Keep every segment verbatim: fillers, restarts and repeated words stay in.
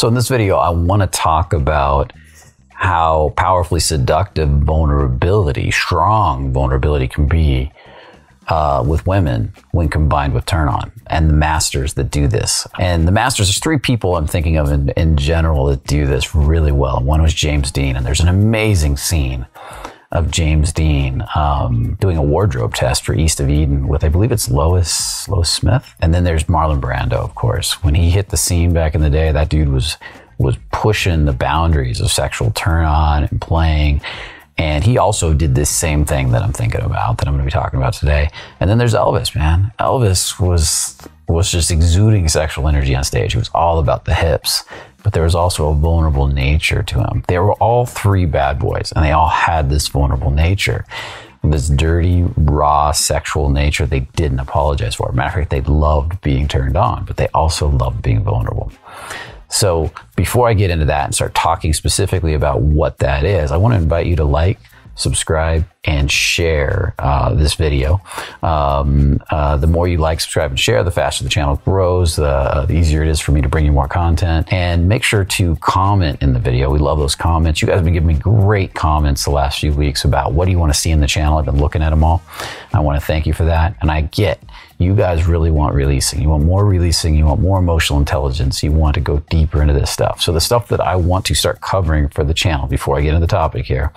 So in this video, I want to talk about how powerfully seductive vulnerability, strong vulnerability can be uh, with women when combined with turn on, and the masters that do this. And the masters, there's three people I'm thinking of in, in general that do this really well. One was James Dean, and there's an amazing scene of James Dean um, doing a wardrobe test for East of Eden with, I believe it's Lois, Lois Smith. And then there's Marlon Brando, of course. When he hit the scene back in the day, that dude was was pushing the boundaries of sexual turn on and playing. And he also did this same thing that I'm thinking about, that I'm gonna be talking about today. And then there's Elvis, man. Elvis was, was just exuding sexual energy on stage. He was all about the hips, but there was also a vulnerable nature to him. They were all three bad boys, and they all had this vulnerable nature, this dirty, raw, sexual nature they didn't apologize for. Matter of fact, they loved being turned on, but they also loved being vulnerable. So before I get into that and start talking specifically about what that is, I want to invite you to like, subscribe, and share uh, this video. Um, uh, the more you like, subscribe, and share, the faster the channel grows, the, the easier it is for me to bring you more content. And make sure to comment in the video. We love those comments. You guys have been giving me great comments the last few weeks about what do you want to see in the channel. I've been looking at them all. I want to thank you for that. And I get you guys really want releasing. You want more releasing. You want more emotional intelligence. You want to go deeper into this stuff. So the stuff that I want to start covering for the channel before I get into the topic here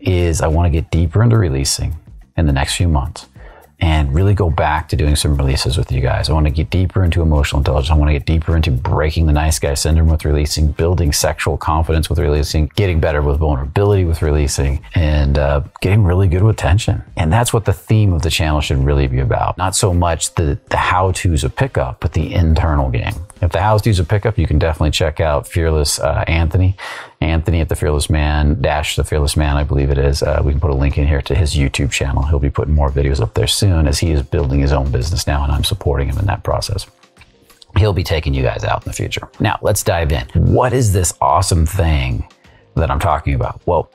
is I want to get deeper into releasing in the next few months and really go back to doing some releases with you guys. I want to get deeper into emotional intelligence. I want to get deeper into breaking the nice guy syndrome with releasing, building sexual confidence with releasing, getting better with vulnerability with releasing, and uh, getting really good with tension. And that's what the theme of the channel should really be about. Not so much the, the how-tos of pickup, but the internal game. If the how-tos of pickup, you can definitely check out Fearless uh, Anthony. Anthony at The Fearless Man, dash The Fearless Man, I believe it is. Uh, we can put a link in here to his YouTube channel. He'll be putting more videos up there soon as he is building his own business now, and I'm supporting him in that process. He'll be taking you guys out in the future. Now, let's dive in. What is this awesome thing that I'm talking about? Well,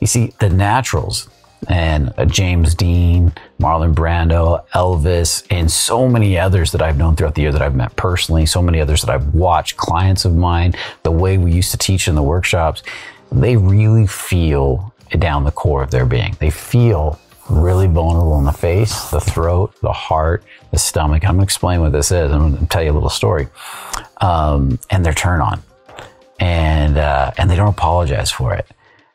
you see, the naturals and uh, James Dean, Marlon Brando, Elvis, and so many others that I've known throughout the year that I've met personally, so many others that I've watched, clients of mine, the way we used to teach in the workshops, they really feel down the core of their being. They feel really vulnerable in the face, the throat, the heart, the stomach. I'm gonna explain what this is. I'm gonna tell you a little story. Um, and their turn on. And, uh, and they don't apologize for it.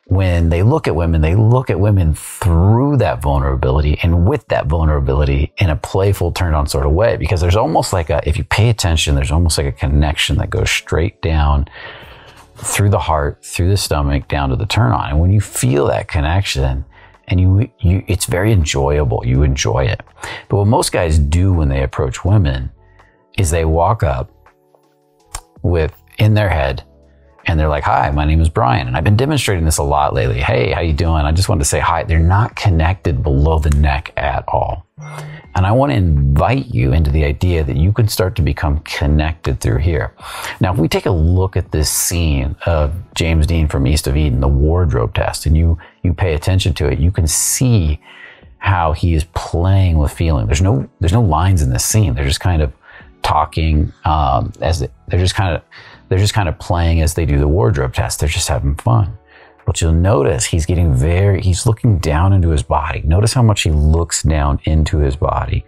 When they look at women, they look at women through that vulnerability and with that vulnerability in a playful, turned on sort of way, because there's almost like a, if you pay attention, there's almost like a connection that goes straight down through the heart, through the stomach, down to the turn on. And when you feel that connection, and you, you it's very enjoyable, you enjoy it. But what most guys do when they approach women is they walk up with, in their head, and they're like, hi, my name is Brian. And I've been demonstrating this a lot lately. Hey, how you doing? I just wanted to say hi. They're not connected below the neck at all. And I want to invite you into the idea that you can start to become connected through here. Now, if we take a look at this scene of James Dean from East of Eden, the wardrobe test, and you, you pay attention to it, you can see how he is playing with feeling. There's no, there's no lines in this scene. They're just kind of talking um, as they, they're just kind of, They're just kind of playing as they do the wardrobe test. They're just having fun. But you'll notice he's getting very, he's looking down into his body. Notice how much he looks down into his body.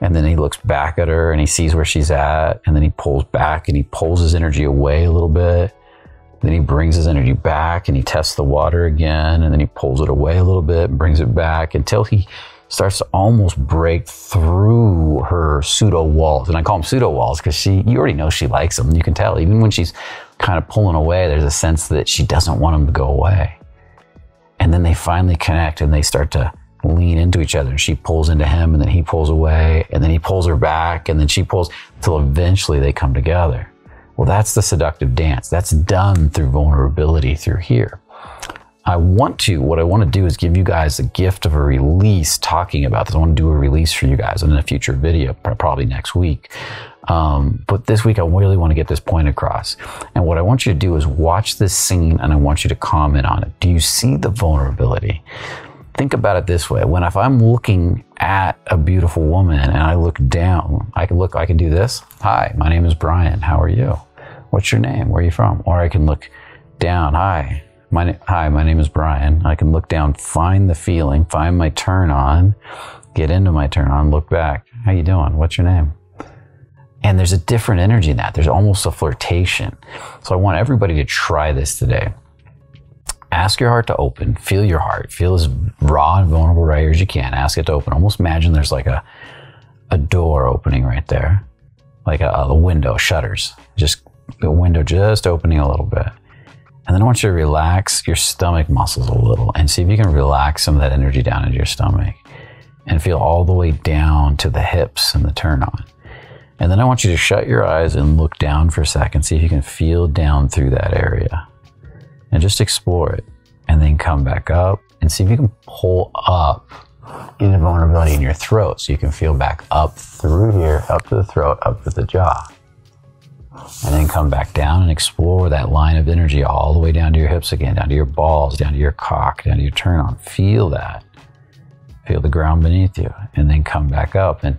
And then he looks back at her and he sees where she's at. And then he pulls back and he pulls his energy away a little bit. Then he brings his energy back and he tests the water again. And then he pulls it away a little bit and brings it back until he starts to almost break through her pseudo walls. And I call them pseudo walls because she, you already know she likes them. You can tell, even when she's kind of pulling away, there's a sense that she doesn't want them to go away. And then they finally connect and they start to lean into each other. And she pulls into him and then he pulls away and then he pulls her back and then she pulls until eventually they come together. Well, that's the seductive dance. That's done through vulnerability through here. I want to, what I want to do is give you guys the gift of a release talking about this. I want to do a release for you guys in a future video, probably next week. Um, but this week, I really want to get this point across. And what I want you to do is watch this scene and I want you to comment on it. Do you see the vulnerability? Think about it this way. When, if I'm looking at a beautiful woman and I look down, I can look, I can do this. Hi, my name is Brian. How are you? what's your name? Where are you from? Or I can look down. Hi, my, hi, my name is Brian. I can look down, find the feeling, find my turn on, get into my turn on, look back. How you doing? What's your name? And there's a different energy in that. There's almost a flirtation. So I want everybody to try this today. Ask your heart to open. Feel your heart. Feel as raw and vulnerable right here as you can. Ask it to open. Almost imagine there's like a a door opening right there. Like a, a window, shutters. Just the window just opening a little bit. And then I want you to relax your stomach muscles a little and see if you can relax some of that energy down into your stomach and feel all the way down to the hips and the turn on. And then I want you to shut your eyes and look down for a second, see if you can feel down through that area and just explore it. And then come back up and see if you can pull up any vulnerability in your throat so you can feel back up through here, up to the throat, up to the jaw. And then come back down and explore that line of energy all the way down to your hips again, down to your balls, down to your cock, down to your turn on. Feel that. Feel the ground beneath you. And then come back up. And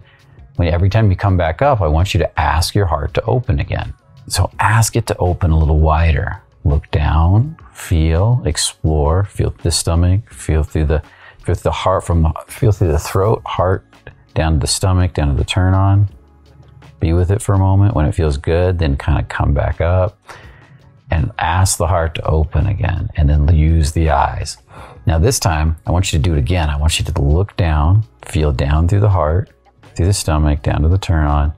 when every time you come back up, I want you to ask your heart to open again. So ask it to open a little wider. Look down, feel, explore, feel the stomach, feel through the, feel the heart from the, feel through the throat, heart, down to the stomach, down to the turn on. Be with it for a moment. When it feels good, then kind of come back up and ask the heart to open again, and then use the eyes. Now this time, I want you to do it again. I want you to look down, feel down through the heart, through the stomach, down to the turn on,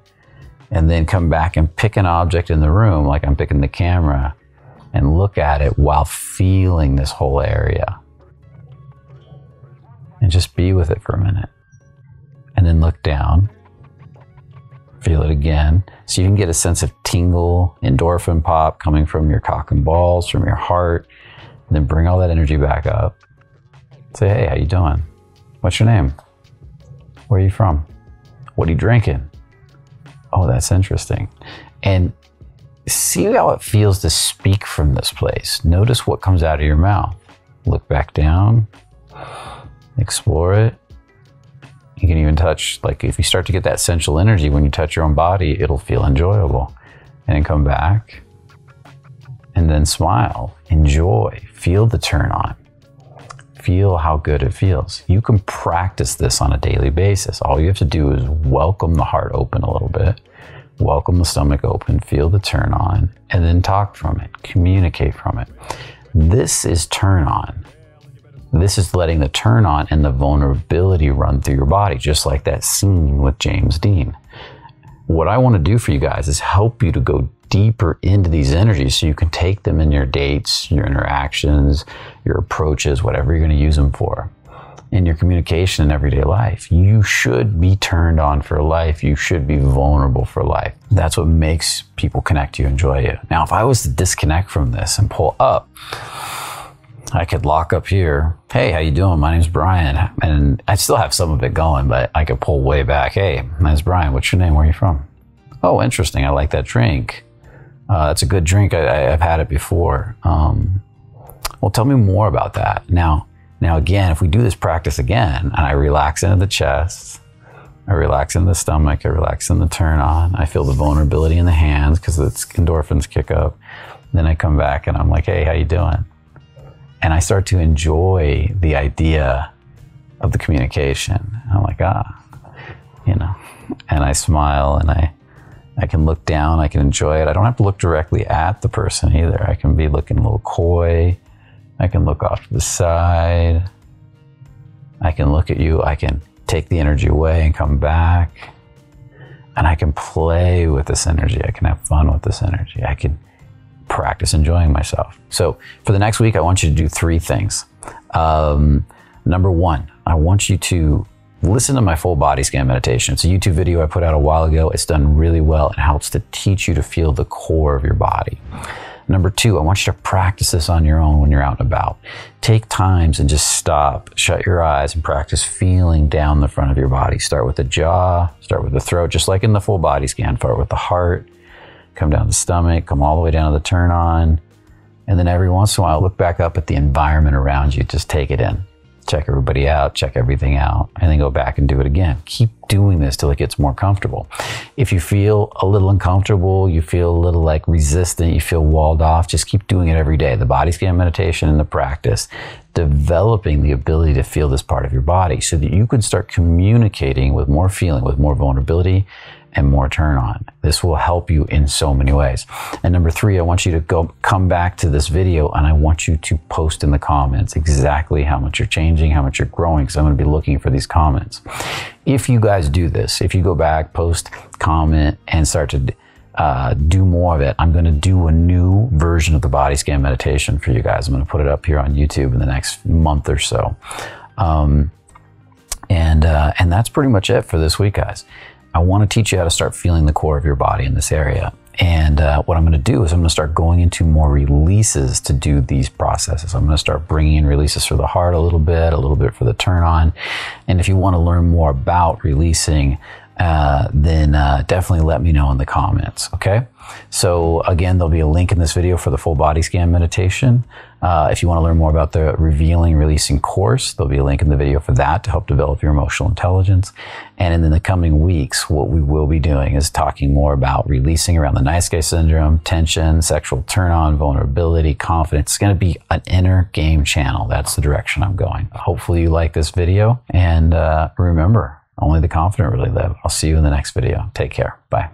and then come back and pick an object in the room, like I'm picking the camera, and look at it while feeling this whole area. And just be with it for a minute. And then look down, feel it again, so you can get a sense of tingle, endorphin pop coming from your cock and balls, from your heart, and then bring all that energy back up. Say, hey, how you doing? What's your name? Where are you from? What are you drinking? Oh, that's interesting. And see how it feels to speak from this place. Notice what comes out of your mouth. Look back down, explore it. You can even touch, like if you start to get that sensual energy, when you touch your own body, it'll feel enjoyable. And then come back and then smile, enjoy, feel the turn on. Feel how good it feels. You can practice this on a daily basis. All you have to do is welcome the heart open a little bit, welcome the stomach open, feel the turn on, and then talk from it, communicate from it. This is turn on. This is letting the turn on and the vulnerability run through your body, just like that scene with James Dean. What I want to do for you guys is help you to go deeper into these energies so you can take them in your dates, your interactions, your approaches, whatever you're going to use them for. In your communication in everyday life, you should be turned on for life. You should be vulnerable for life. That's what makes people connect to you, enjoy you. Now, if I was to disconnect from this and pull up, I could lock up here. Hey, how you doing? My name's Brian. And I still have some of it going, but I could pull way back. Hey, my name's Brian. What's your name? Where are you from? Oh, interesting. I like that drink. Uh, it's a good drink. I, I, I've had it before. Um, well, tell me more about that. Now, now again, if we do this practice again, and I relax into the chest, I relax into the stomach, I relax in the turn on, I feel the vulnerability in the hands because it's endorphins kick up. Then I come back and I'm like, hey, how you doing? And I start to enjoy the idea of the communication. I'm like, ah, you know, and I smile and I, I can look down, I can enjoy it. I don't have to look directly at the person either. I can be looking a little coy. I can look off to the side. I can look at you. I can take the energy away and come back. And I can play with this energy. I can have fun with this energy. I can practice enjoying myself. So for the next week, I want you to do three things. Um, number one, I want you to listen to my full body scan meditation. It's a YouTube video I put out a while ago. It's done really well and helps to teach you to feel the core of your body. Number two, I want you to practice this on your own when you're out and about. Take times and just stop, shut your eyes and practice feeling down the front of your body. Start with the jaw, start with the throat, just like in the full body scan. Start with the heart, come down to the stomach, come all the way down to the turn on. And then every once in a while, look back up at the environment around you. Just take it in. check everybody out, check everything out, and then go back and do it again. Keep doing this till it gets more comfortable. If you feel a little uncomfortable, you feel a little like resistant, you feel walled off, just keep doing it every day. The body scan meditation and the practice, developing the ability to feel this part of your body so that you can start communicating with more feeling, with more vulnerability and more turn on. This will help you in so many ways. And number three, I want you to go come back to this video and I want you to post in the comments exactly how much you're changing, how much you're growing, because I'm going to be looking for these comments. If you guys do this, if you go back, post, comment, and start to uh, do more of it, I'm going to do a new version of the body scan meditation for you guys. I'm going to put it up here on YouTube in the next month or so. Um, and, uh, and that's pretty much it for this week, guys. I want to teach you how to start feeling the core of your body in this area. And uh, what I'm going to do is I'm going to start going into more releases to do these processes. I'm going to start bringing in releases for the heart a little bit, a little bit for the turn on. And if you want to learn more about releasing, uh, then uh, definitely let me know in the comments. Okay. So again, there'll be a link in this video for the full body scan meditation. Uh, if you want to learn more about the revealing, releasing course, there'll be a link in the video for that to help develop your emotional intelligence. And in the coming weeks, what we will be doing is talking more about releasing around the nice guy syndrome, tension, sexual turn on, vulnerability, confidence. It's going to be an inner game channel. That's the direction I'm going. Hopefully you like this video, and uh, remember, only the confident really live. I'll see you in the next video. Take care. Bye.